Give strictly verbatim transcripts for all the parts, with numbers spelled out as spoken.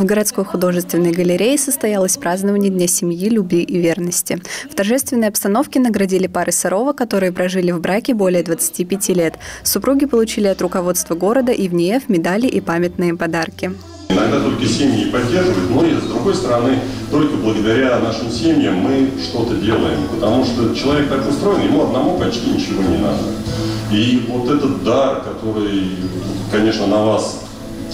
В городской художественной галерее состоялось празднование Дня семьи, любви и верности. В торжественной обстановке наградили пары Сарова, которые прожили в браке более двадцати пяти лет. Супруги получили от руководства города и ВНИИЭФ медали и памятные подарки. Иногда только семьи поддерживают, но и с другой стороны, только благодаря нашим семьям мы что-то делаем. Потому что человек так устроен, ему одному почти ничего не надо. И вот этот дар, который, конечно, на вас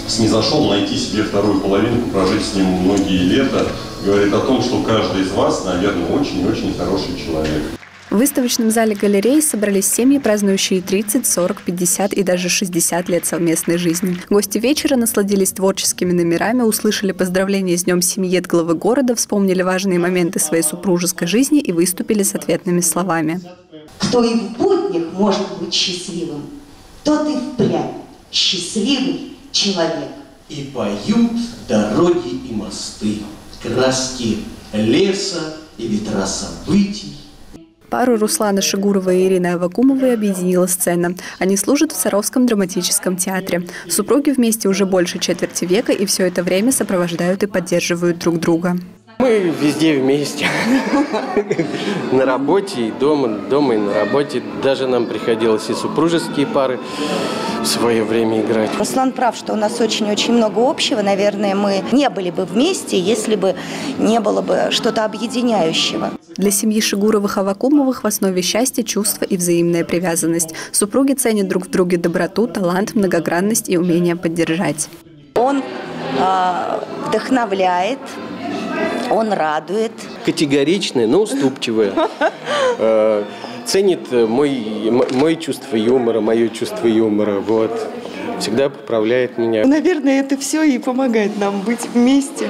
снизошел, найти себе вторую половинку, прожить с ним многие лета, говорит о том, что каждый из вас, наверное, очень-очень хороший человек. В выставочном зале галереи собрались семьи, празднующие тридцать, сорок, пятьдесят и даже шестьдесят лет совместной жизни. Гости вечера насладились творческими номерами, услышали поздравления с Днем семьи от главы города, вспомнили важные моменты своей супружеской жизни и выступили с ответными словами. Кто и в буднях может быть счастливым, тот и впрямь счастливый человек. И поют дороги и мосты, краски леса и ветра событий. Пару Руслана Шигурова и Ирины Авакумовой объединила сцена. Они служат в Саровском драматическом театре. Супруги вместе уже больше четверти века и все это время сопровождают и поддерживают друг друга. Мы везде вместе. На работе и дома, дома и на работе. Даже нам приходилось и супружеские пары в свое время играть. Руслан прав, что у нас очень-очень много общего. Наверное, мы не были бы вместе, если бы не было бы что-то объединяющего. Для семьи Шигуровых-Авакумовых в основе счастья, чувства и взаимная привязанность. Супруги ценят друг в друге доброту, талант, многогранность и умение поддержать. Он э, вдохновляет. Он радует. Категоричная, но уступчивая. Ценит мой, мой чувство юмора, мое чувство юмора. Вот. Всегда поправляет меня. Наверное, это все и помогает нам быть вместе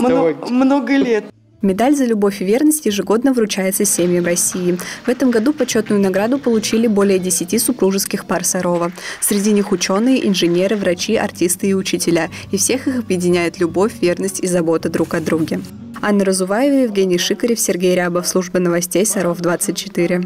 много, много лет. Медаль «За любовь и верность» ежегодно вручается семьям России. В этом году почетную награду получили более десяти супружеских пар Сарова. Среди них ученые, инженеры, врачи, артисты и учителя. И всех их объединяет любовь, верность и забота друг о друге. Анна Разуваева, Евгений Шикарев, Сергей Рябов. Служба новостей «Саров двадцать четыре».